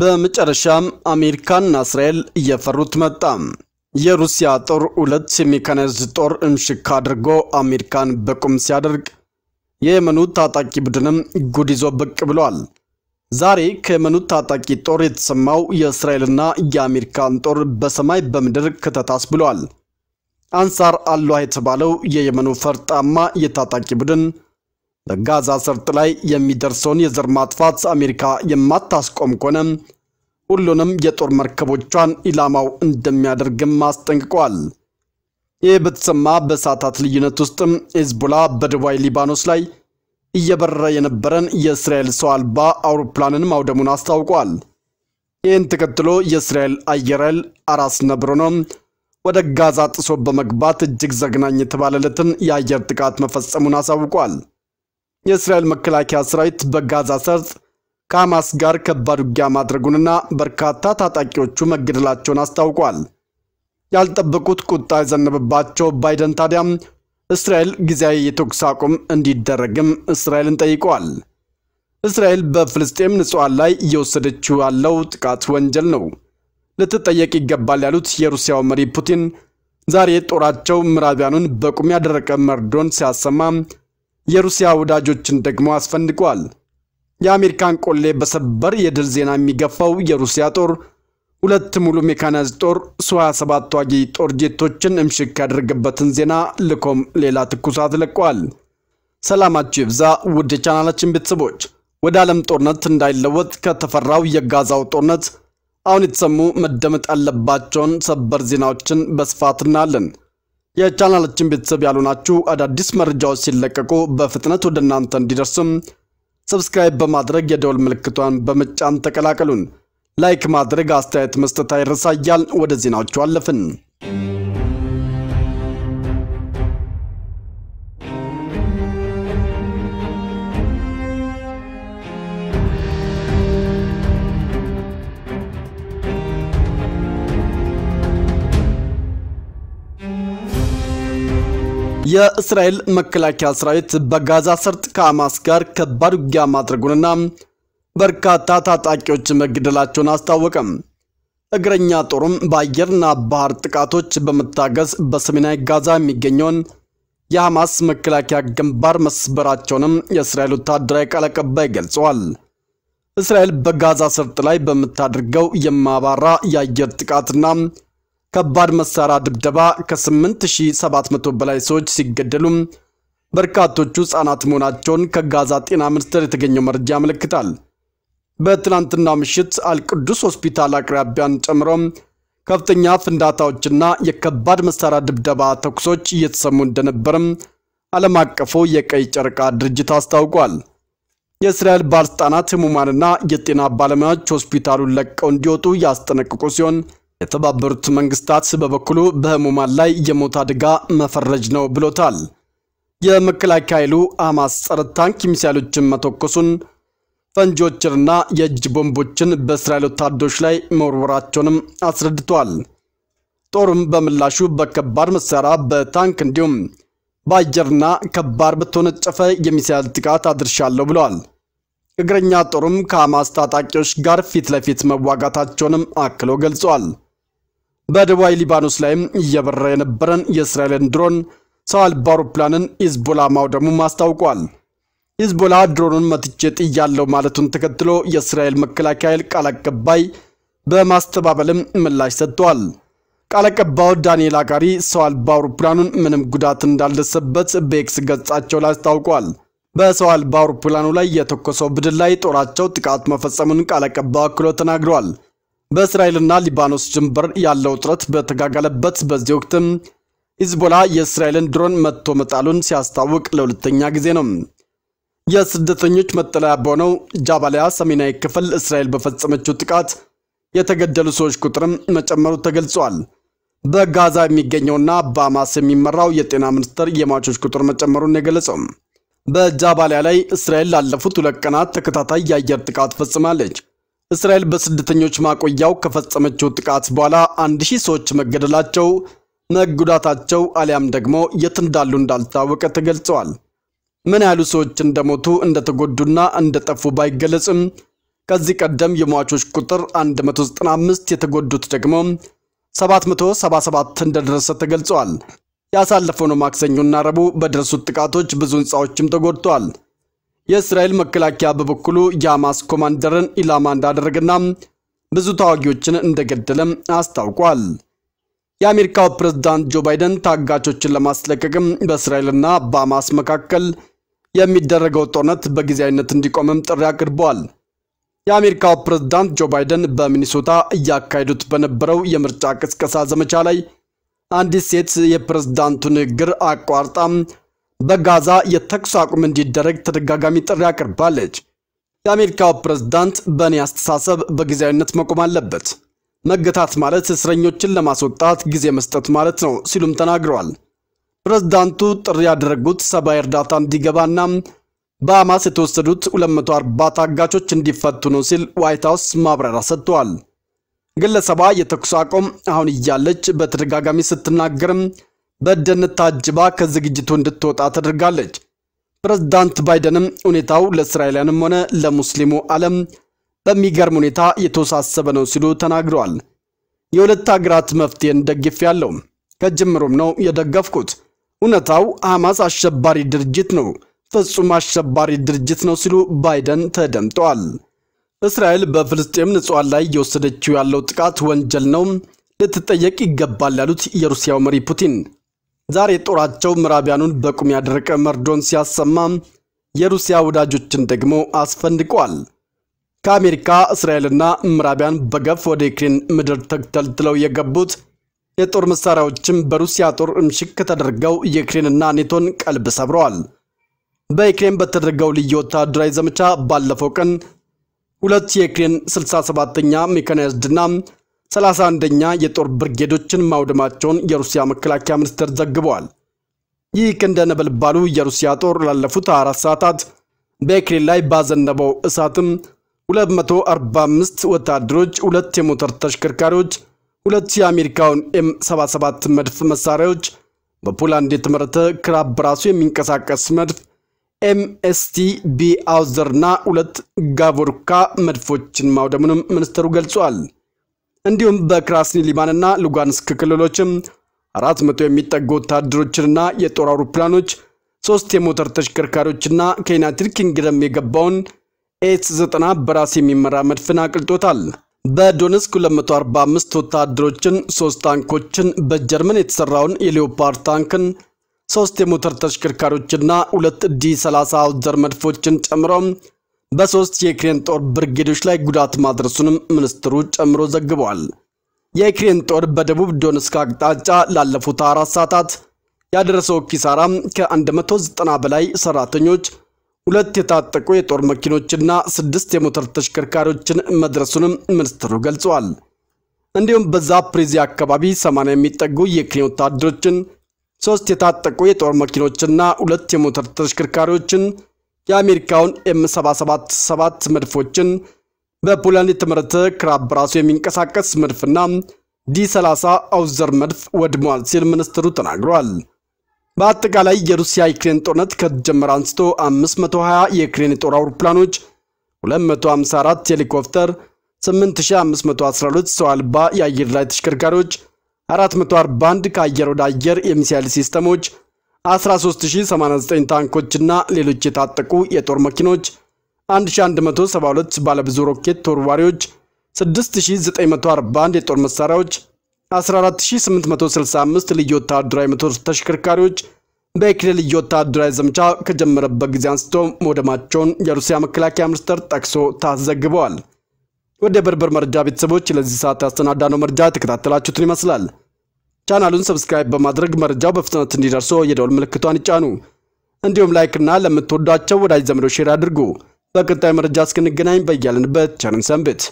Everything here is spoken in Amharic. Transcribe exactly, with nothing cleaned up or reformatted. በመጨረሻም አሜሪካና እስራኤል እየፈሩት መጣ የሩሲያ ጦር ሁለት ሜካናይዝድ ጦር እምሽካ አድርጎ አሜሪካን በቁም ሲያደርግ የየመኑ ታጣቂ ቡድንም ጉድ ይዞ ብቅ ብሏል ዛሬ ከየመኑ ታጣቂ ጦር የተሰማው የእስራኤልና የአሜሪካን ጦር በሰማይ በመድር ከተታስ ብሏል አንሳር አላህ የተባለው የየመኑ ፈርጣማ የታጣቂ ቡድን በጋዛ ሰርጥ ላይ የሚደርሰውን የዘር ማጥፋት አሜሪካ የማታስቆም ከሆነ ሁሉንም የጦር መርከቦቿን ኢላማው እንደሚያደርግ ማስጠንቅቋል የበተሰማ በሳታት ልዩነት ውስጥ ሄዝቦላ በደቡብ ሊባኖስ ላይ እየበረረ የነበረን የእስራኤል ሰው አልባ አውሮፕላንን ማውደሙን አስታውቋል ይህን ተከትሎ የእስራኤል አየር ኃይል አራስ ነብሮኖ ወደ ጋዛ ጥሶ በመግባት እጅግ ዘግናኝ የተባለለትን የአየር ጥቃት መፈጸሙን አሳውቋል የእስራኤል መከላከያ ሰራዊት በጋዛ ሰርጥ ከሐማስ ጋር ከባድ ውጊያ ማድረጉንና በርካታ ታጣቂዎቹ መገደላቸውን አስታውቋል ያልጠበቁት ቁጣ የዘነበባቸው ባይደን ታዲያ እስራኤል ጊዜያዊ የተኩስ አቁም እንዲደረግም እስራኤልን ጠይቋል እስራኤል በፍልስጤም ንጹሃን ላይ እየወሰደችው ያለው ጥቃት ወንጀል ነው ለተጠየቅ ይገባል ያሉት የሩሲያው መሪ ፑቲን ዛሬ ጦራቸው ምዕራባውያኑን በቁም ያደረቀ መርዶን ሲያሰማ የሩሲያ ወዳጆችን ደግሞ አስፈንድቋል የአሜሪካን ቆሌ በሰበር የድል ዜና የሚገፋው የሩሲያ ጦር ሁለት ሙሉ ሜካናይዝ ጦር ሃያ ሰባት ተዋጊ ጦር ጄቶችን እምሽክ ያደረገበትን ዜና ልኮም ሌላ ትኩሳት ለቋል ሰላማችሁ ይብዛ ውድ ቻናላችን ቤተሰቦች ወደ ዓለም ጦርነት እንዳይለወጥ ከተፈራው የጋዛው ጦርነት አሁን የተሰሙ መደመጥ አለባቸውን ሰበር ዜናዎችን በስፋትና አለን የቻናላችን ቤተሰብ ያሉናችሁ አዳዲስ መረጃዎች ሲለቀቁ በፍጥነት ወደ እናንተ እንዲደርሱም ሰብስክራይብ በማድረግ የደወል ምልክቷን በመጫን ተቀላቀሉን ላይክ ማድረግ አስተያየት መስጠት አይረሳያል ወደ ዜናዎቹ አለፍን የእስራኤል መከላከያ ሰራዊት በጋዛ ሰርጥ ከሐማስ ጋር ከባድ ውጊያ ማድረጉንና በርካታ ታጣቂዎች መገደላቸውን አስታወቀ እግረኛ ጦሩም በአየርና ባህር ጥቃቶች በመታገዝ በሰሜናዊ ጋዛ የሚገኘውን የሐማስ መከላከያ ግንባር መስበራቸውንም የእስራኤል ወታደራዊ ቃል አቀባይ ገልጸዋል እስራኤል በጋዛ ሰርጥ ላይ በምታደርገው የማባራ የአየር ጥቃትና ከባድ መሳሪያ ድብደባ ከስምንት ሺህ ሰባት መቶ በላይ ሰዎች ሲገደሉ በርካቶቹ ህጻናት መሆናቸውን ከጋዛ ጤና ሚኒስቴር የተገኘው መረጃ ያመለክታል በትናንትናው ምሽት አልቅዱስ ሆስፒታል አቅራቢያን ጨምሮ ከፍተኛ ፍንዳታዎችና የከባድ መሳሪያ ድብደባ ተኩሶች እየተሰሙ እንደነበርም ዓለም አቀፉ የቀይ ጨርቃ ድርጅት አስታውቋል የእስራኤል ባለስልጣናት ህሙማንና የጤና ባለሙያዎች ሆስፒታሉን ለቀው እንዲወጡ ያስጠነቅቁ ሲሆን የተባበሩት መንግስታት በበኩሉ በህሙማን ላይ የሞት አደጋ መፈረጅ ነው ብሎታል የመከላከያ ኃይሉ ሐማስ ጸረ ታንክ ሚሳኤሎችን መተኮሱን ፈንጂዎችንና የእጅ ቦምቦችን በእስራኤል ወታደሮች ላይ መወርወራቸውንም አስረድቷል ጦሩም በምላሹ በከባድ መሳሪያ በታንክ እንዲሁም በአየርና ከባድ በተወነጨፈ የሚሳኤል ጥቃት አድርሻለሁ ብለዋል እግረኛ ጦሩም ከሐማስ ታጣቂዎች ጋር ፊት ለፊት መዋጋታቸውንም አክሎ ገልጿል በደቡብ ሊባኖስ ላይም እየበረረ የነበረን የእስራኤልን ድሮን ሰው አልባ አውሮፕላንን ሄዝቦላ ማውደሙን አስታውቋል ሄዝቦላ ድሮኑን መትቼ ጥያለሁ ማለቱን ተከትሎ የእስራኤል መከላከያ ኃይል ቃል አቀባይ በማስተባበልም ምላሽ ሰጥቷል ቃል አቀባዩ ዳንኤል አጋሪ ሰው አልባ አውሮፕላኑን ምንም ጉዳት እንዳልደረሰበት በኤክስ ገጻቸው ላይ አስታውቋል በሰው አልባ አውሮፕላኑ ላይ የተኮሰው ብድል ላይ ጦራቸው ጥቃት መፈጸሙን ቃል አቀባዩ አክሎ ተናግሯል በእስራኤልና ሊባኖስ ድንበር ያለው ውጥረት በተጋጋለበት በዚህ ወቅት ሄዝቦላ የእስራኤልን ድሮን መትቶ መጣሉን ሲያስታውቅ ለሁለተኛ ጊዜ ነው የስደተኞች መጠለያ በሆነው ጃባሊያ ሰሜናዊ ክፍል እስራኤል በፈጸመችው ጥቃት የተገደሉ ሰዎች ቁጥርም መጨመሩ ተገልጿል በጋዛ የሚገኘውና በሐማስ የሚመራው የጤና ሚኒስቴር የሟቾች ቁጥር መጨመሩን የገለጸው በጃባሊያ ላይ እስራኤል ላለፉት ሁለት ቀናት ተከታታይ የአየር ጥቃት ፈጽማለች እስራኤል በስደተኞች ማቆያው ከፈጸመችው ጥቃት በኋላ አንድ ሺህ ሰዎች መገደላቸው መጉዳታቸው አሊያም ደግሞ የት እንዳሉ እንዳልታወቀ ተገልጿል ምን ያሉ ሰዎች እንደሞቱ እንደተጎዱና እንደጠፉ ባይገለጽም كذيك الدم يمواجهش كتر عند متوسطنا مست يتجدد تجمم سبعة متو سبعة سبعة تندرس تجلسوال يا سالفونو ماكسنجون ناربو بدرس تكاتوج بزون ساوتشم تجدوال يسرائيل مكلاكيا ببكلو ياماس كوماندرن إلامان دارجنام بزوت أوجيوتشن اندقدلم أستوقال يا أمريكا بريزيدنت جو بايدن تاجاتوش لماسلككم بإسرائيلنا باماس مكاكل يا ميدرجو تونت بجزاين تنديكمم تراكربال يا أمريكا بريزيدنت جو بايدن بمينيسوتا يا كايدوت بنبرو يمرتاكس كسازمشالي عندي سيت يا بريزيدنت نجر أقوارتام بغازا يتكسو أقومن دي درك ترغاقامي تراكربالج يا أمريكا بريزيدنت بني استساسب بجزاين تمكمال لبت መገታት ማለት እስረኞችን ለማስወጣት ጊዜ መስጠት ማለት ነው ሲሉም ተናግረዋል። ፕሬዝዳንቱ ጥሪ ያደረጉት ሰብአዊ እርዳታ እንዲገባና በአማስ የተወሰዱት ሁለት መቶ አርባ ታጋቾች እንዲፈቱ ነው ሲል ዋይት ሃውስ ማብራሪያ ሰጥቷል። ግለሰባ የተኩስ አቁም አሁን እያለች በተደጋጋሚ ስትናገርም በደህንነት ታጅባ ከዝግጅቱ እንድትወጣ ተደርጋለች። ፕሬዝዳንት ባይደንም ሁኔታው ለእስራኤልያንም ሆነ ለሙስሊሙ ዓለም በሚገርም ሁኔታ የተወሳሰበ ነው ሲሉ ተናግረዋል። የሁለት አገራት መፍትሄን ደግፌያለሁ፣ ከጅምሩም ነው የደገፍኩት። እውነታው ሐማስ አሸባሪ ድርጅት ነው፣ ፍጹም አሸባሪ ድርጅት ነው ሲሉ ባይደን ተደምጠዋል። እስራኤል በፍልስጤም ንጹሃን ላይ የወሰደችው ያለው ጥቃት ወንጀል ነው፣ ልትጠየቅ ይገባል ያሉት የሩሲያው መሪ ፑቲን ዛሬ ጦራቸው ምዕራባውያኑን በቁም ያደረቀ መርዶን ሲያሰማ የሩሲያ ወዳጆችን ደግሞ አስፈንድቋል። ከአሜሪካ እስራኤልና ምዕራባውያን በገፍ ወደ ዩክሬን ምድር ተከታትለው የገቡት የጦር መሳሪያዎችም በሩሲያ ጦር እምሽክ ተደርገው የዩክሬንና ኔቶን ቀልብ ሰብረዋል። በዩክሬን በተደረገው ልዩ ወታደራዊ ዘመቻ ባለፈው ቀን ሁለት የዩክሬን ስልሳ ሰባተኛ ሜካናይዝድና ሰላሳ አንደኛ የጦር ብርጌዶችን ማውደማቸውን የሩሲያ መከላከያ ሚኒስቴር ዘግቧል። ይህ ከነበልባሉ የሩሲያ ጦር ላለፉት አራት ሰዓታት በዩክሬን ላይ ባዘነበው እሳትም ሁለት መቶ አርባ አምስት ወታደሮች፣ ሁለት የሞተር ተሽከርካሪዎች፣ ሁለት የአሜሪካውን ኤም ሰባ ሰባት መድፍ መሳሪያዎች፣ በፖላንድ የተመረተ ክራብ ብራሱ የሚንቀሳቀስ መድፍ ኤም ኤስ ቲ ቢ አውዘርና ሁለት ጋቮርካ መድፎችን ማውደሙንም ሚኒስትሩ ገልጿል። እንዲሁም በክራስኒ ሊማንና ሉጋንስክ ክልሎችም አራት መቶ የሚጠጉ ወታደሮችንና የጦር አውሮፕላኖች፣ ሶስት የሞተር ተሽከርካሪዎችና ከዩናይትድ ኪንግደም የገባውን ኤች ዘጠና በራስ የሚመራ መድፍን አቅልጦታል። በዶኔስክ ሁለት መቶ አርባ አምስት ወታደሮችን፣ ሶስት ታንኮችን፣ በጀርመን የተሰራውን የሌዮፓርድ ታንክን፣ ሶስት የሞተር ተሽከርካሪዎችና ሁለት ዲ ሰላሳ አውዘር መድፎችን ጨምሮ በሶስት የዩክሬን ጦር ብርጌዶች ላይ ጉዳት ማድረሱንም ሚኒስትሩ ጨምሮ ዘግቧል። የዩክሬን ጦር በደቡብ ዶኔስክ አቅጣጫ ላለፉት አራት ሰዓታት ያደረሰው ኪሳራ ከ190 በላይ ሰራተኞች፣ ሁለት የታጠቁ የጦር መኪኖችና ስድስት የሞተር ተሽከርካሪዎችን መድረሱንም ሚኒስትሩ ገልጿል። እንዲሁም በዛፖሪዥያ አካባቢ ሰማንያ የሚጠጉ የዩክሬን ወታደሮችን፣ ሶስት የታጠቁ የጦር መኪኖችና ሁለት የሞተር ተሽከርካሪዎችን፣ የአሜሪካውን ኤም ሰባ ሰባት መድፎችን፣ በፖላንድ የተመረተ ክራብ ብራሱ የሚንቀሳቀስ መድፍና ዲ ሰላሳ አውዘር መድፍ ወድሟል ሲል ሚኒስትሩ ተናግሯል። በአጠቃላይ የሩሲያ ዩክሬን ጦርነት ከተጀመረ አንስቶ አምስት መቶ ሃያ የዩክሬን ጦር አውሮፕላኖች፣ ሁለት መቶ ሃምሳ አራት ሄሊኮፕተር፣ ስምንት ሺህ አምስት መቶ አስራ ሁለት ሰው አልባ የአየር ላይ ተሽከርካሪዎች፣ አራት መቶ አርባ አንድ ከአየር ወደ አየር የሚሳይል ሲስተሞች፣ አስራ ሶስት ሺህ ሰማንያ ዘጠኝ ታንኮችና ሌሎች የታጠቁ የጦር መኪኖች፣ አንድ ሺህ አንድ መቶ ሰባ ሁለት ባለብዙ ሮኬት ተወርዋሪዎች፣ ስድስት ሺህ ዘጠኝ መቶ አርባ አንድ የጦር መሳሪያዎች፣ አስራ አራት ሺህ ስምንት መቶ ስልሳ አምስት ልዩ ወታደራዊ ሞተር ተሽከርካሪዎች በዩክሬን ልዩ ወታደራዊ ዘመቻ ከጀመረበት ጊዜ አንስቶ መውደማቸውን የሩሲያ መከላከያ ሚኒስቴር ጠቅሶ ታዘግቧል። ወደ በርበር መረጃ ቤተሰቦች ለዚህ ሰዓት ያስተናዳነው መረጃ ተከታተላችሁትን ይመስላል። ቻናሉን ሰብስክራይብ በማድረግ መረጃው በፍጥነት እንዲደርስዎ የደወል ምልክቷን ይጫኑ። እንዲሁም ላይክና ለምትወዷቸው ወዳጅ ዘመዶች ሼር አድርጉ። በቀጣይ መረጃ እስክንገናኝ በእያለንበት ቸርን ሰንብት።